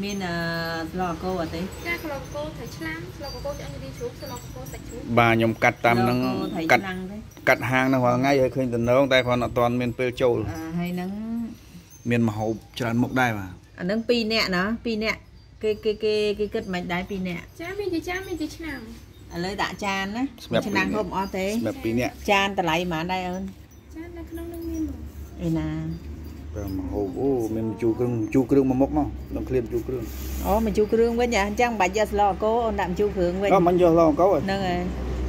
Mình lò cô ở đây. Cô thấy lắm, cô cho đi xuống, cô sạch xuống. Bà nhom cắt tam nắng cắt cắt hàng nó hoặc ngay khơi từ nấu tay còn toàn miền Pê Châu. Hay nắng miền mà hậu tràn mộc đai mà. Nắng pi nẹ nó, pi nẹ cái cất mạch đai pi nẹ. Cha mình chỉ làm. Lấy đã chan á, chan không o thế. Chan ta lấy mà đây ơn. Chan nó không nâng miên rồi. Nè. Hầu mình chu cương mà mốc mau, đừng kêu chu cương. Ồ mình chu cương với nhà trang bạch giờ lò cố ôn đạm chu cương với. Đó mình giờ lò cố rồi. Nâng rồi.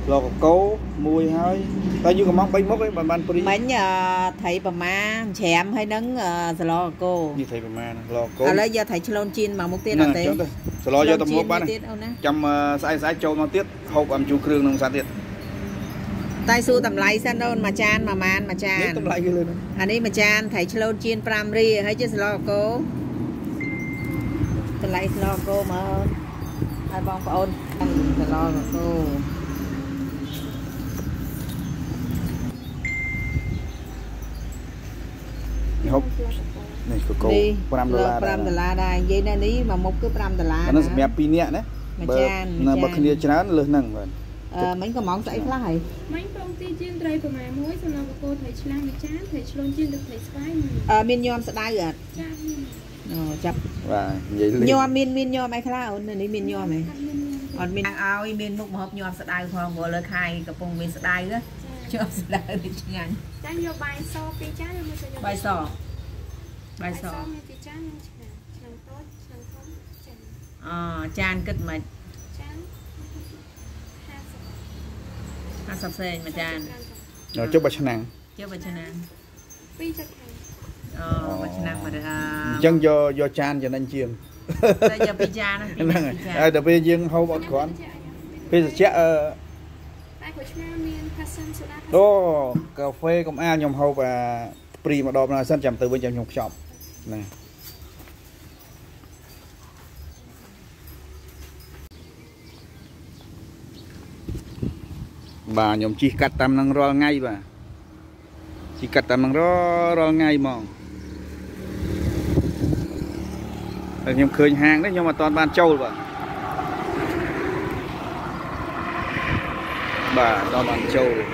Lò cố mùi hơi. Tại như còn móc bánh mốc ấy mà ban puri. Mình thấy bà má chém hay nắng lò cố. Như thấy bà má lò cố. À lấy giờ thấy chlon chin mà mốc tiết là thế. Lò giờ tầm mốc ban này. Chăm sai châu mà tiết hộp ăn chu cương nông sản tiết. Tay su tầm lấy sân đâu mà chan mà man mà chan. Tầm lấy cái lên. Anh đi mà chan thấy chlon chiên primary hay chứ lò cô. Tầm lấy lò cô mà hơn. Hai bông phở ôn. Lò cô. Này hộp. Này của cô. $5 đây. Vậy nên đi mà một cái $5. Nó sẽ mẹp pin nhẹ đấy. Mà chan. Nó bật kia cho nó lên nâng rồi. Mấy cái món sấy lá hay. Mấy công ty chiên tray của mẹ muối xong là cô thấy chăn bị chán, thấy luôn chiên được thấy spy mà. Miên nhom sẽ đai gật. Chập. Và vậy liền. Nhom miên nhom ai khá ổn nên miên nhom này. Còn miên oi miên mục một hộp nhom sẽ đai không gọi là khai cái vùng miên sẽ đai đó. Nhom sẽ đai bị chán. Chán vô bài so phi chán rồi sẽ vô. Bài so. Thì chán chán tốt, chán không chán. Chán kết mạch. Sắp xe mà chan. Rồi trước bà chân năng. Mà được. Chân do chan cho nên chiên. Đây giờ pizza chan. Ai đợi bây giờ hâu bọn con. Pizza chè. Đó, cà phê cũng ăn nhom hâu và pri mà đọp là sân chạm từ bên trong nhục chọc. Này. Bà nhóm chỉ cắt tam năng ro ngay bà chỉ cắt tam năng ro ngay mòn nhóm khơi hàng đấy nhưng mà toàn ban châu bà toàn ban châu rồi.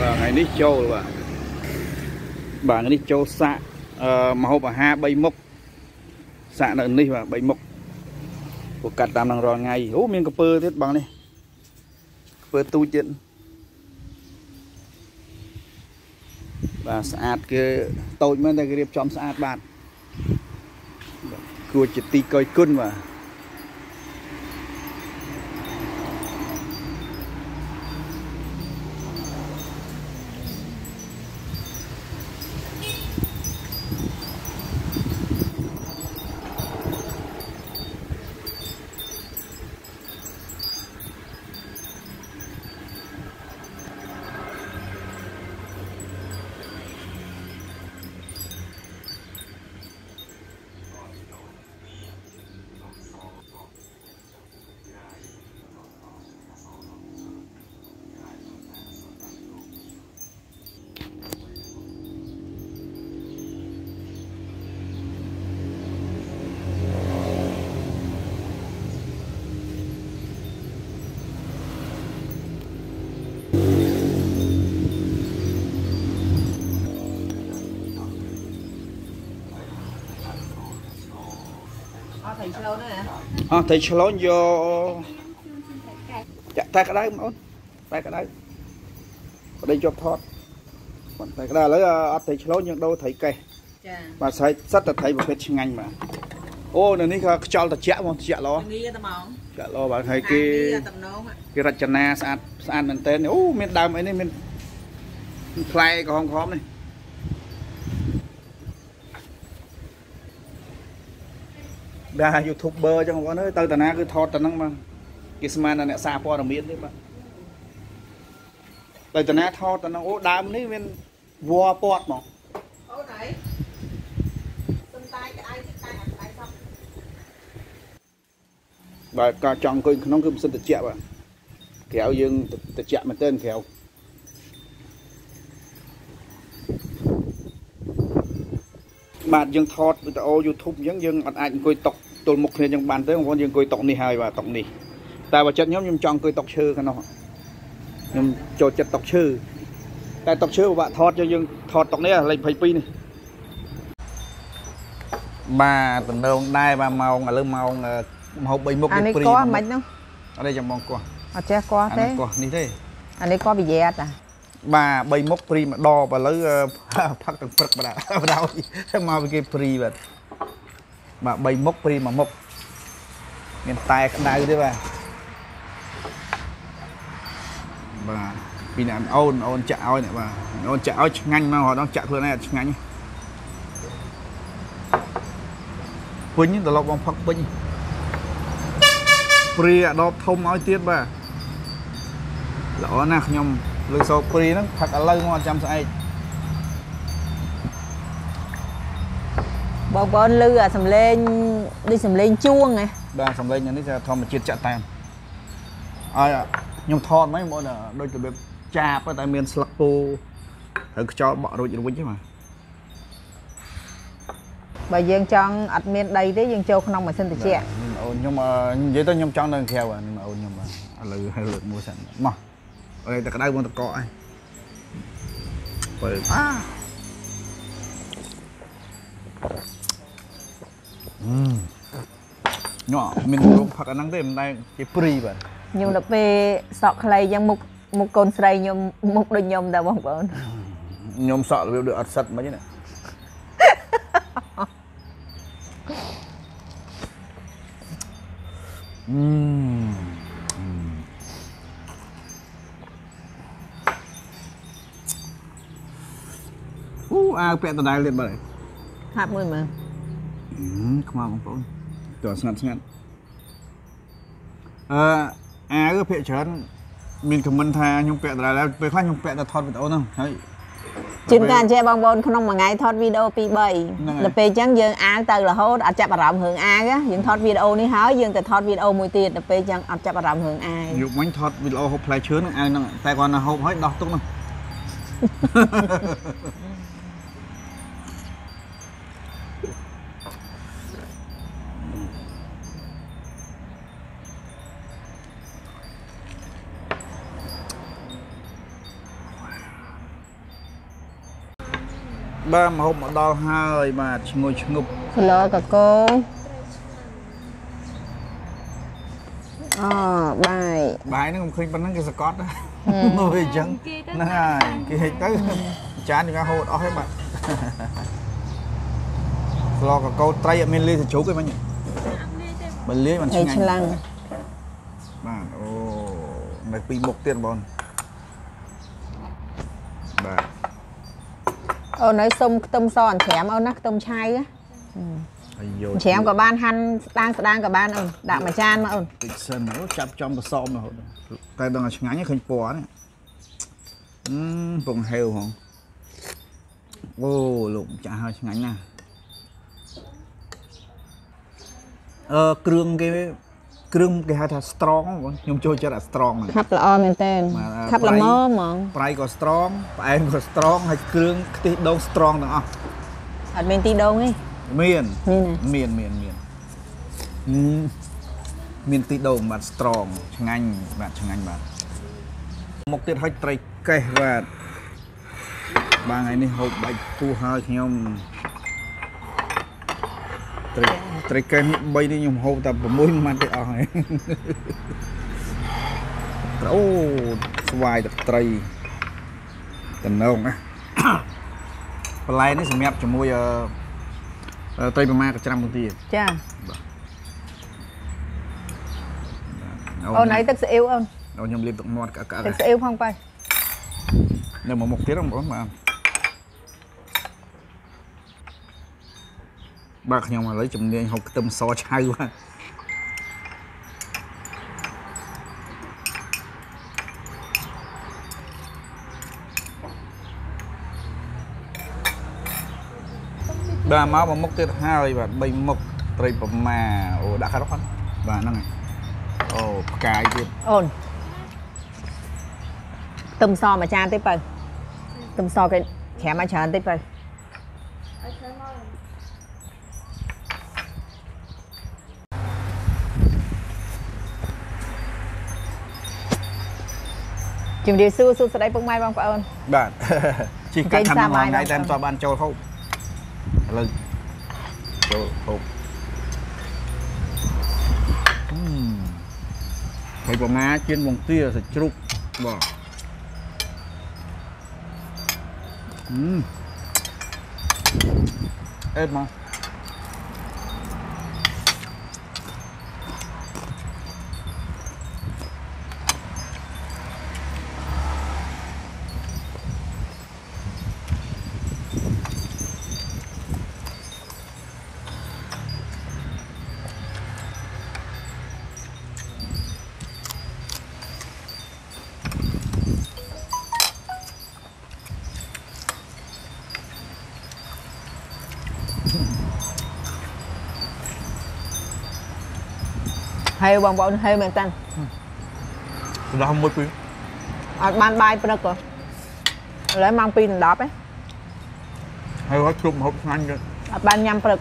Bà ngày đi châu rồi bà ngày đi châu xạ mà hộp ở ha bay mốc xạ nợ đi và bay mốc của cắt tam năng rồi ngay hú miếng cà phê thiết bằng đi phê tu chuyện và sạt cái tôi mới đây cái điệp chom sạt bạn cua chỉ ti coi côn mà thầy chlon vô tay cái đấy ổn tay cái đấy ở đây cho thoát còn tay cái đó lấy thầy chlon nhưng đâu thấy cây mà sai rất là thấy một cái ngành mà ô này ní cho chẹo lo bạn thấy cái rachana san mình tên ô miền Đam ấy này miền Play của Hong Kong này. Đa youtuber chẳng có nơi tao tận na cứ thọt tận năng mà cái sman là nè xa po đồng miễn đấy bạn tao tận na thọt tận năng ô đam đấy bên vua pot mà ô đấy tận tai cái ai thích tai ăn tai xong bà cả chồng cứ nó cứ xin tự chẹo à kéo dương tự chẹo mà tên kéo Bạn dân thọt video YouTube dân bạn ảnh cười tộc tôi mục lên dân bàn tới không có dân cười tộc này hay và tộc này tại và chất nhóm nhưng chọn cười tộc sư cái nó nhưng cho chất tộc sư tại tộc sư của bạn thọt cho dân thọt tộc này là lệnh phải pin này bà tình đâu đây bà màu là lưng màu là hộp bị mục này có mảnh không ở đây trong mong qua ở che qua thế đi thế anh ấy có bị dẹt à bà bay mốc pri mà đo và lấy phát từng phật bà đào sao mà cái pri vậy mà bay mốc pri mà mốc miền Tây cái này đấy bà vì là ôn chảo này bà ôn chảo ngăn mà họ đang chảo thôi này ngăn quỳnh từ lâu bằng phật quỳnh pri đo thông nói tiết bà lỡ nè nhom lương sầu pri nó thật là lâu ngon chăm say bò con lư à sầm lên đi sầm lên chuông này đang sầm lên như thế thôi mà chia chặt tàn à nhom thon mấy món là đôi chuẩn bị chà với tại miền slapo thử cho bỏ đôi chuyện quýnh chứ mà bà dân chọn ở miền đây đấy dân châu không mà xin được chia nhưng mà vậy tôi nhom chọn đơn theo à nhưng mà nhưng mà lư hay lượt mua sẵn mà ở đây ta cái đây muốn ta cọ ai, rồi à, nhỏ mình dùng phật năng thế mình đây cái pri vậy, nhiều là về sọ khay giang mục mục cồn sậy nhom mục đôi nhom đã bỏng bỏng, nhom sọ là được ắt sật mấy chứ này, à pet tờ đai lên bời hạp mười mà không ăn bông tờ sẵn à cái pet chén mình thầm mình tha nhung pet tờ đai là về khoan nhung pet tờ thọt video không đấy chừng can che bong bong không mà ngày thọt video pi bầy là pe trắng dương ăn từ là hốt ở chập rộng hưởng ai á dương thọt video ní háo dương từ thọt video mùi tiền là pe trắng ở chập rộng hưởng ai dùng bánh thọt video hộp lại chứa ai năng tại còn là hộp hết đọc tốt không ba mà hôm mà đo hai mà ngồi ngục lỡ cả cô bài bài nó không khinh bắn cái scot đó ngồi chân này cái tới chán thì ra hột ó hết bạn lo cả cô trai ở miền Lê thì chú cái bao nhiêu mình Lê mình chừng lăng bạn ô mày bị một tiền bòn bạn ôi nói xong tôm son chém ôi nắc tôm chay á chém của ban han đang của ban ôi đạm mà chan mà ôi sơn nó chắp trong và xôm rồi tay đang ngã như khinh pò này vùng heo hông ô lụng chả hơi ngánh nèเครื่องគេ ហៅ ថា strong ខ្ញុំ ចូល ចិត្ត អា strong ខាប់ ល្អ មែន តើ ខាប់ ល្មម ហ្មង ប្រៃ ក៏ strong ផ្អែម ក៏ strong ហើយ គ្រឿង ខ្ទិះ ដូង strong ទាំង អស់ អត់ មាន ទី ដូង ទេ មាន មាន ទី ដូង បាទ strong ឆ្ងាញ់ បាទ ឆ្ងាញ់ បាទ មក ទៀត ហើយ ត្រី កេះ បាទ បាទ ថ្ងៃ នេះ ហូប បាច់ ពោះ ហើយ ខ្ញុំ ត្រី Trái cây bay đi nhung hô tập và mũi mang cái ỏi. Ô, vài tập trái tần nông á. Lại nó sẽ mẹp cho mũi tây bà ma cả trăm một tí. Chà. Ô nãy tức sẽ yêu không? Ô nhung liên tục mọt cả. Tức sẽ yêu không quay? Nếu mà một tiếng không có mà. Bác nhưng mà lấy chùm đi anh học tâm so chai quá ba máu mà mốc tiết hai và bay mốc trời mà ồ đã khá lắm và nó này ồ cái gì ồn tâm so mà chan tiếp phần tâm so cái Chạm ở trên tiếp đi. Chìm đi xưa xưa đây bông mai bông phải ơn. Bạn chỉ cần thằng này này đem cho bạn cho không. Lưng. Cho không. Phải có má chuyên bông tia sẽ trục bỏ. Ép mà. Hay bọn bọn hay mẹ tanh là không mất pin à, ban bay bên đó cơ lấy mang pin đạp ấy hay có chung hộp nhanh cơ à, ban nhâm bực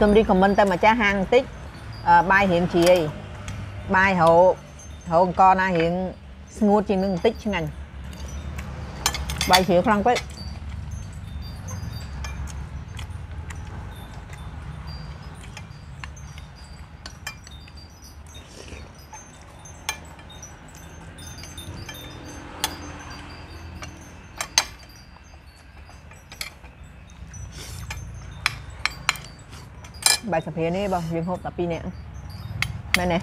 xong đi comment tên mà cha hàng tích à, bài hiện chị ấy. Bài hậu hậu con à, hiện ngút trên nương tích chứ ngành bài chị không quét bài cà phê này bằng riêng hộp cà phê nè đây nè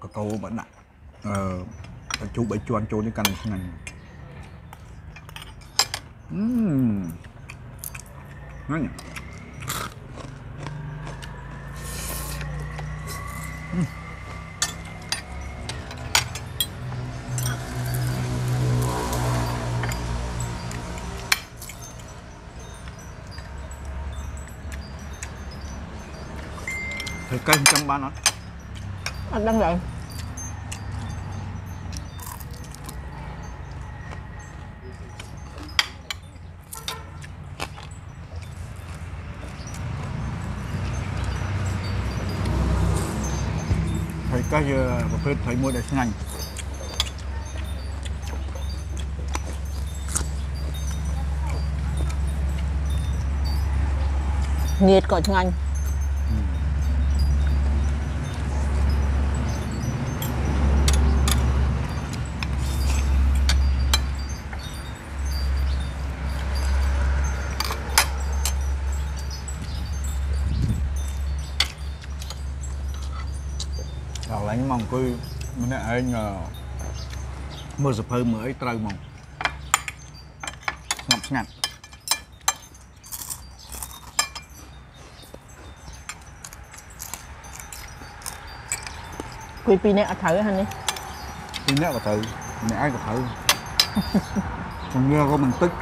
có câu bạn ạ chú bảy chuan chôn cái canh này. Ngon nhỉ? Thử canh trong ba nó. Anh đang vậy. Các giờ và phết thấy mua để sinh hành nhiệt của sinh hành anh mong cứ mình lại nhờ mưa sập hơi mới trời mong ngập ngặt quy pi nè thử hả nè pi nè có thử nè ai có thử còn nghe có mình tức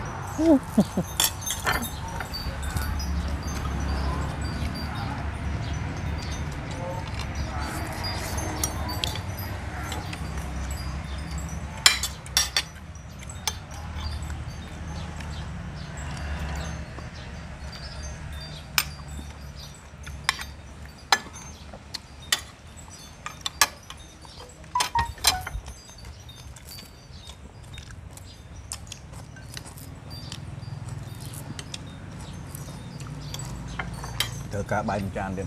cả 3 tràn đi.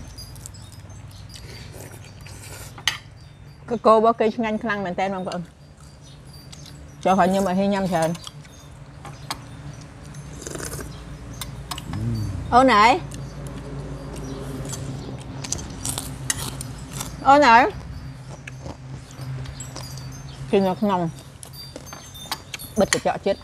cô bó cây nhanh khăn mình tên mong vợ cho họ nhưng mà hi nhâm sền. Ô này, ô này thì ngọt nồng bịch cái chợ chết.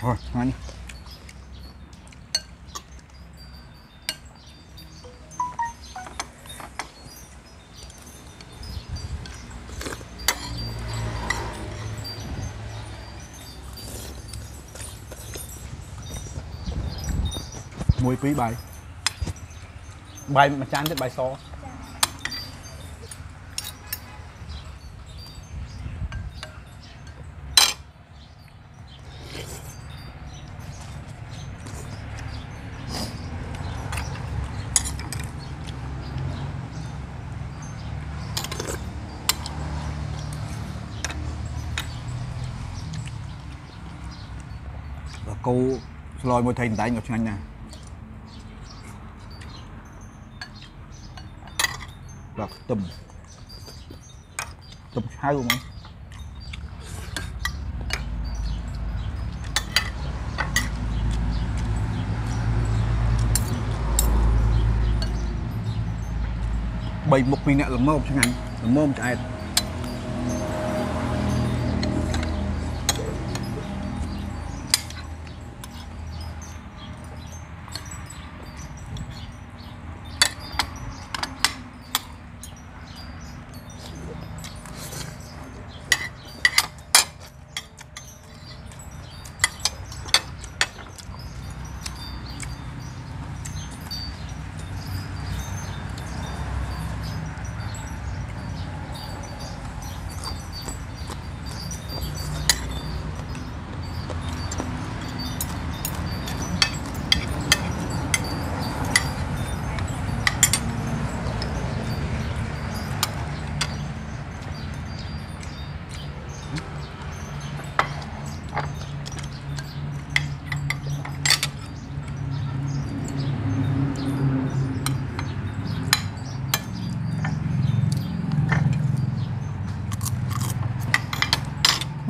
Thôi, ngon đi. Mùi phí bài. Bài mà chán thì bài xo. Câu lòi môi thành tay ngọc nhanh nè và tùm tùm hai luôn á. Bày một mình nè là mồm cho nhanh là mồm cho ai.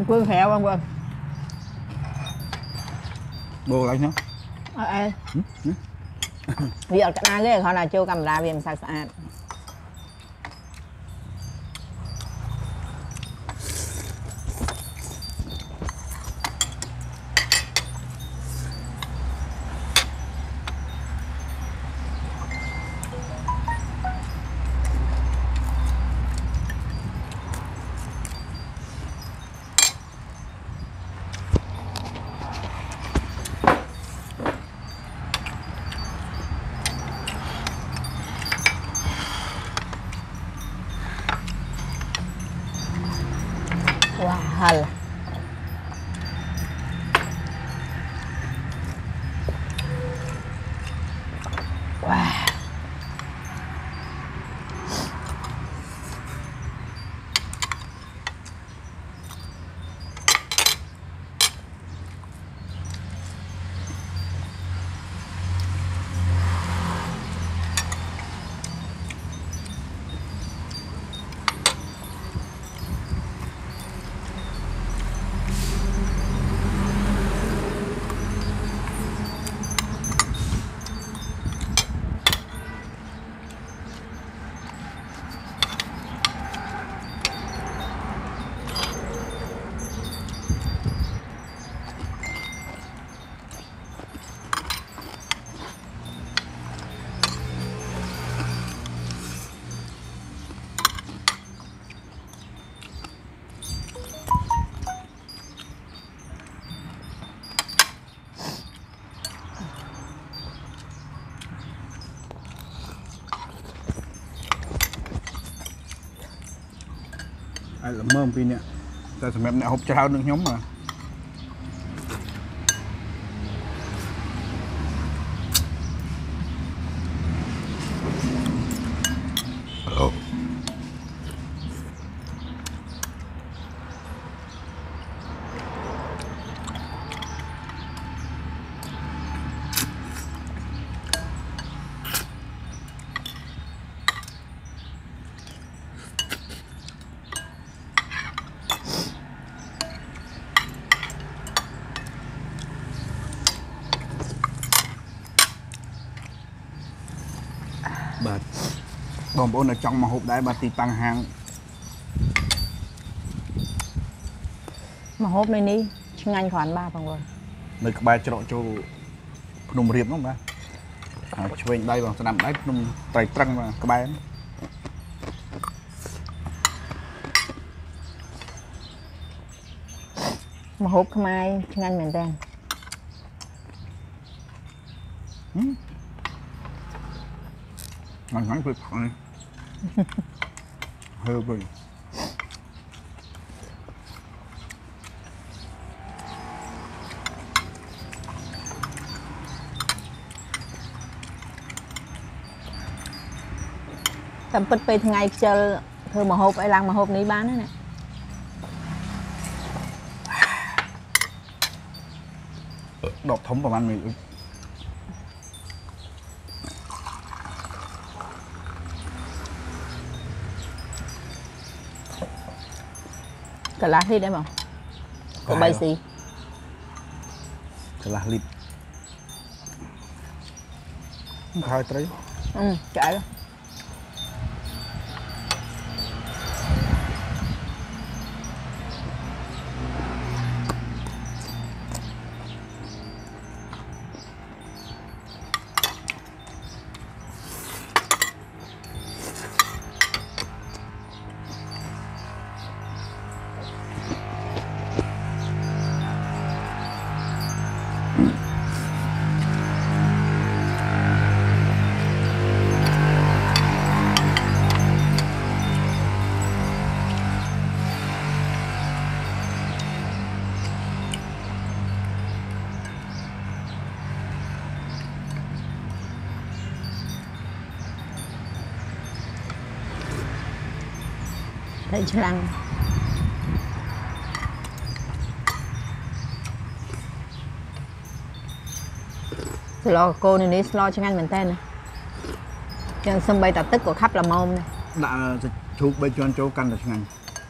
Quên hẹo anh quên. Bồ lại nữa. Ê. Vì ở cái này họ là chưa cầm ra vì mình sạch sạch. Wow. ai là mơm pin nè, ta sẽ mềm nè hộp cháo nước nhóm mà. Còn bữa ở trong mà hộp đấy bà tì tăng hàng mà hộp này đi chừng anh khoảng 3 bằng rồi nơi các bà chọn cho nồng riêng không bà cho anh đây bằng sẽ nằm đấy nồng tẩy trăng mà các bà ấy. Mà hộp không ai chừng anh mình đang ngon ngon tuyệt vời này. Hơi vời. Tầm bịch bịch ngày chờ thưa mà hộp ấy làng mà hộp này bán đấy nè. Đọt thống vào ăn mình. Cả lá lít đấy mà. Có bay gì? Cả lá lít. Không khai trái. Ừ, trái đó. Đây chăng lo cô này đi lo cho anh mình tên này chân sân bay tập tức của khắp là môn này đã chụp bay cho anh chỗ căn là cho anh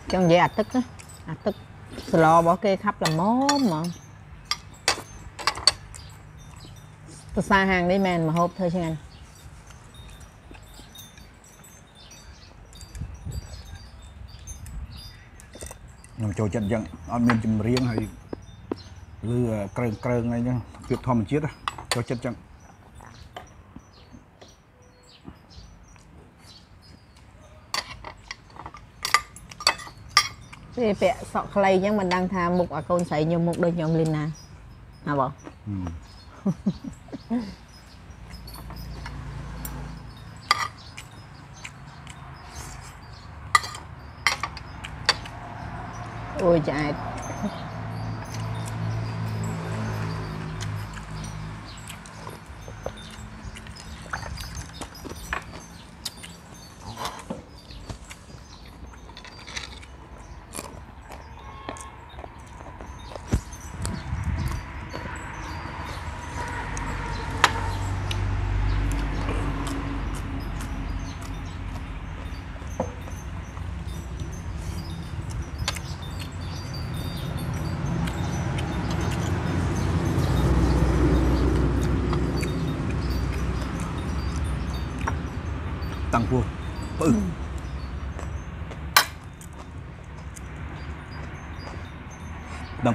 chân dễ ạt tức á ạt tức lo bỏ kê khắp là môn mà tôi xa hàng đi mèn mà hộp thôi cho anh nằm chỗ chân chân ăn miếng chim riêng hay lừa cơn cơn này nhá tuyệt thom một chiếc đó cho chân chân thì bẹ sọ clay nhá mình đang tham mục ở con sấy nhiều mục đôi nhóm lên nè à bỏ ôi trời tăng cua ừ. Tăng